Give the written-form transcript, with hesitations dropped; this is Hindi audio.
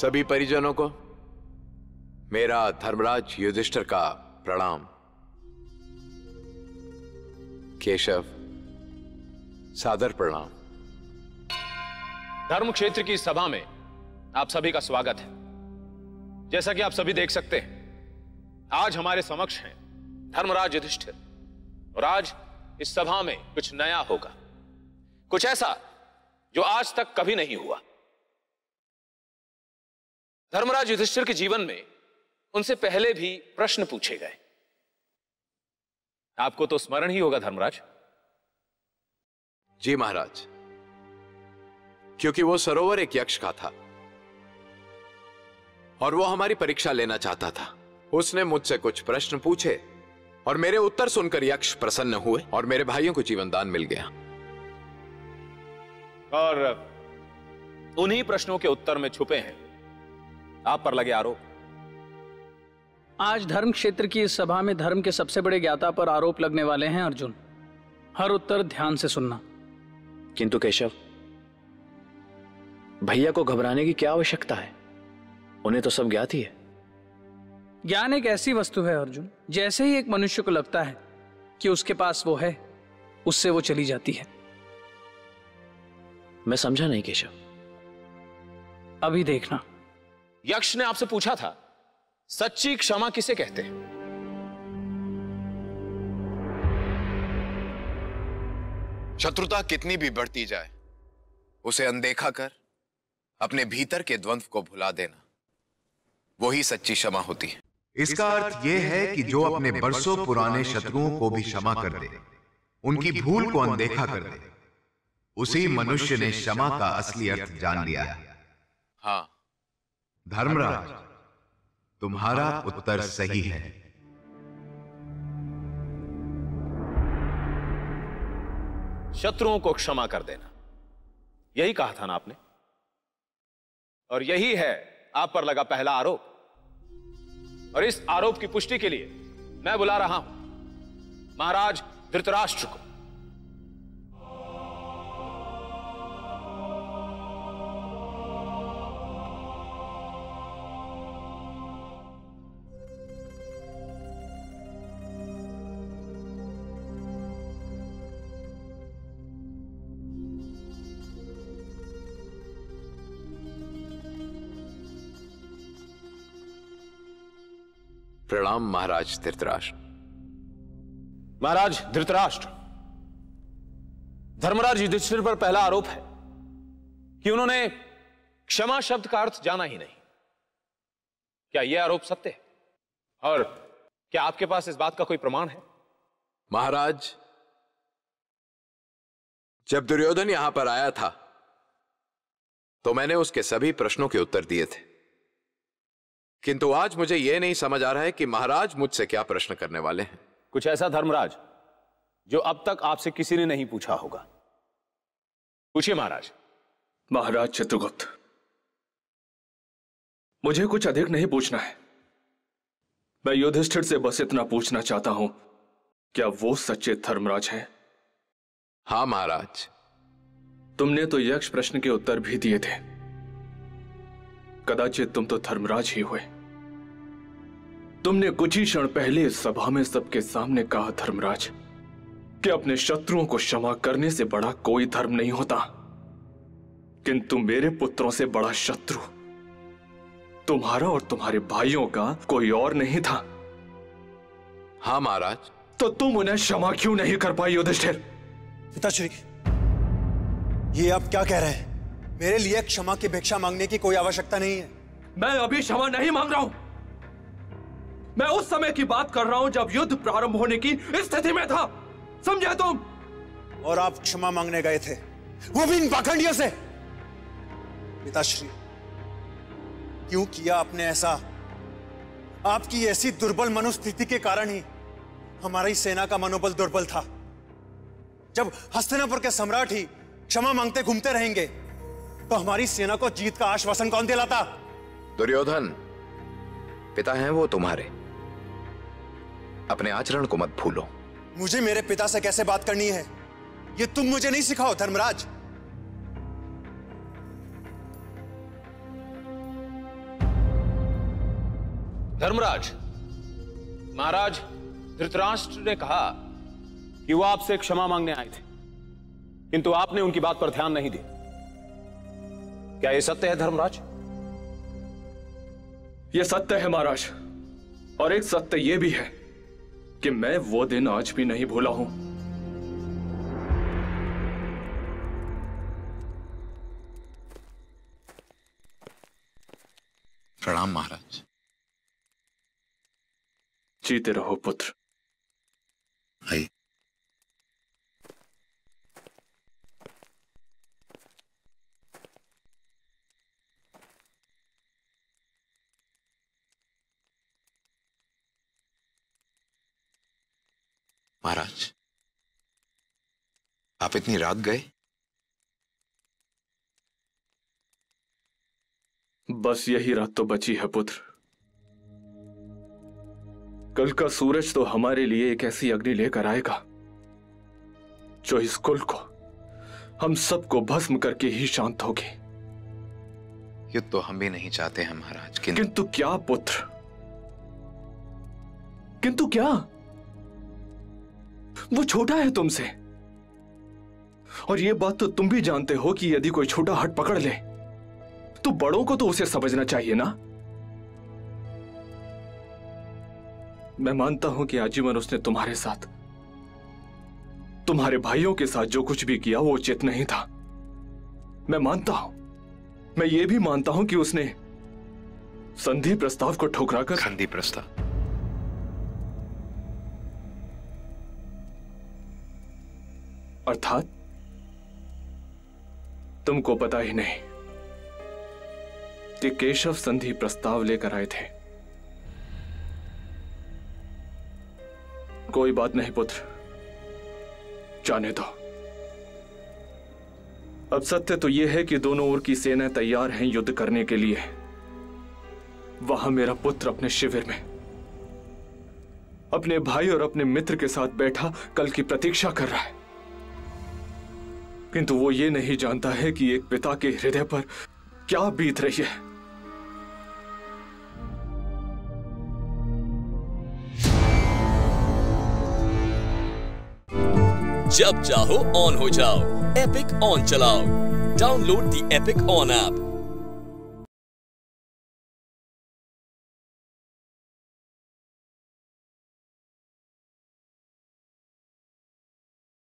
सभी परिजनों को मेरा धर्मराज युधिष्ठिर का प्रणाम। केशव, सादर प्रणाम। धर्म क्षेत्र की सभा में आप सभी का स्वागत है। जैसा कि आप सभी देख सकते हैं, आज हमारे समक्ष हैं धर्मराज युधिष्ठिर, और आज इस सभा में कुछ नया होगा, कुछ ऐसा जो आज तक कभी नहीं हुआ। धर्मराज युधिष्ठिर के जीवन में उनसे पहले भी प्रश्न पूछे गए। आपको तो स्मरण ही होगा धर्मराज। जी महाराज, क्योंकि वो सरोवर एक यक्ष का था और वो हमारी परीक्षा लेना चाहता था। उसने मुझसे कुछ प्रश्न पूछे और मेरे उत्तर सुनकर यक्ष प्रसन्न हुए और मेरे भाइयों को जीवन दान मिल गया। और उन्हीं प्रश्नों के उत्तर में छुपे हैं आप पर लगे आरोप। आज धर्म क्षेत्र की इस सभा में धर्म के सबसे बड़े ज्ञाता पर आरोप लगने वाले हैं। अर्जुन, हर उत्तर ध्यान से सुनना। किंतु केशव, भैया को घबराने की क्या आवश्यकता है? उन्हें तो सब ज्ञात ही है। ज्ञान एक ऐसी वस्तु है अर्जुन, जैसे ही एक मनुष्य को लगता है कि उसके पास वो है, उससे वो चली जाती है। मैं समझा नहीं केशव। अभी देखना। यक्ष ने आपसे पूछा था, सच्ची क्षमा किसे कहते हैं? शत्रुता कितनी भी बढ़ती जाए, उसे अनदेखा कर अपने भीतर के द्वंद्व को भुला देना, वही सच्ची क्षमा होती है। इसका अर्थ यह है कि जो अपने बरसों पुराने शत्रुओं को भी क्षमा कर दे, उनकी भूल को अनदेखा कर दे, उसी मनुष्य ने क्षमा का असली अर्थ जान लिया है। हाँ धर्मराज, तुम्हारा उत्तर सही है। शत्रुओं को क्षमा कर देना, यही कहा था ना आपने, और यही है आप पर लगा पहला आरोप। और इस आरोप की पुष्टि के लिए मैं बुला रहा हूं महाराज धृतराष्ट्र को। प्रणाम महाराज धृतराष्ट्र। महाराज धृतराष्ट्र, धर्मराज युधिष्ठिर पर पहला आरोप है कि उन्होंने क्षमा शब्द का अर्थ जाना ही नहीं। क्या यह आरोप सत्य है? और क्या आपके पास इस बात का कोई प्रमाण है? महाराज, जब दुर्योधन यहां पर आया था तो मैंने उसके सभी प्रश्नों के उत्तर दिए थे, किंतु आज मुझे यह नहीं समझ आ रहा है कि महाराज मुझसे क्या प्रश्न करने वाले हैं। कुछ ऐसा धर्मराज जो अब तक आपसे किसी ने नहीं पूछा होगा। पूछिए महाराज। महाराज चित्रगुप्त, मुझे कुछ अधिक नहीं पूछना है। मैं युधिष्ठिर से बस इतना पूछना चाहता हूं, क्या वो सच्चे धर्मराज हैं? हाँ महाराज। तुमने तो यक्ष प्रश्न के उत्तर भी दिए थे, कदाचित तुम तो धर्मराज ही हुए। तुमने कुछ ही क्षण पहले इस सभा में सबके सामने कहा धर्मराज कि अपने शत्रुओं को क्षमा करने से बड़ा कोई धर्म नहीं होता, किंतु मेरे पुत्रों से बड़ा शत्रु तुम्हारा और तुम्हारे भाइयों का कोई और नहीं था। हाँ महाराज। तो तुम उन्हें क्षमा क्यों नहीं कर पाए युधिष्ठिर? पिताश्री, ये आप क्या कह रहे हैं? मेरे लिए क्षमा की भिक्षा मांगने की कोई आवश्यकता नहीं है। मैं अभी क्षमा नहीं मांग रहा हूं। मैं उस समय की बात कर रहा हूं जब युद्ध प्रारंभ होने की स्थिति में था, समझे तुम? और आप क्षमा मांगने गए थे, वो भी इन पाखंडियों से। पिताश्री, क्यों किया आपने ऐसा? आपकी ऐसी दुर्बल मनोस्थिति के कारण ही हमारी सेना का मनोबल दुर्बल था। जब हस्तनापुर के सम्राट ही क्षमा मांगते घूमते रहेंगे तो हमारी सेना को जीत का आश्वासन कौन दिलाता? दुर्योधन, पिता हैं वो तुम्हारे, अपने आचरण को मत भूलो। मुझे मेरे पिता से कैसे बात करनी है, ये तुम मुझे नहीं सिखाओ धर्मराज। धर्मराज, महाराज धृतराष्ट्र ने कहा कि वो आपसे क्षमा मांगने आए थे, किंतु आपने उनकी बात पर ध्यान नहीं दिया। क्या यह सत्य है धर्मराज? यह सत्य है महाराज, और एक सत्य यह भी है कि मैं वो दिन आज भी नहीं भूला हूं। प्रणाम महाराज। जीते रहो पुत्र। हाय। महाराज, आप इतनी रात गए? बस यही रात तो बची है पुत्र। कल का सूरज तो हमारे लिए एक ऐसी अग्नि लेकर आएगा जो इस कुल को, हम सबको भस्म करके ही शांत होगी। ये तो हम भी नहीं चाहते हैं महाराज। किंतु क्या पुत्र? किंतु क्या? वो छोटा है तुमसे, और ये बात तो तुम भी जानते हो कि यदि कोई छोटा हट पकड़ ले तो बड़ों को तो उसे समझना चाहिए ना। मैं मानता हूं कि आजीवन उसने तुम्हारे साथ, तुम्हारे भाइयों के साथ जो कुछ भी किया वो उचित नहीं था। मैं मानता हूं, मैं ये भी मानता हूं कि उसने संधि प्रस्ताव को ठुकरा कर संधि प्रस्ताव अर्थात तुमको पता ही नहीं कि केशव संधि प्रस्ताव लेकर आए थे। कोई बात नहीं पुत्र, जाने दो। अब सत्य तो यह है कि दोनों ओर की सेना तैयार हैं युद्ध करने के लिए। वहां मेरा पुत्र अपने शिविर में अपने भाई और अपने मित्र के साथ बैठा कल की प्रतीक्षा कर रहा है, किंतु वो ये नहीं जानता है कि एक पिता के हृदय पर क्या बीत रही है। जब चाहो ऑन हो जाओ, एपिक ऑन चलाओ। Download the Epic on app.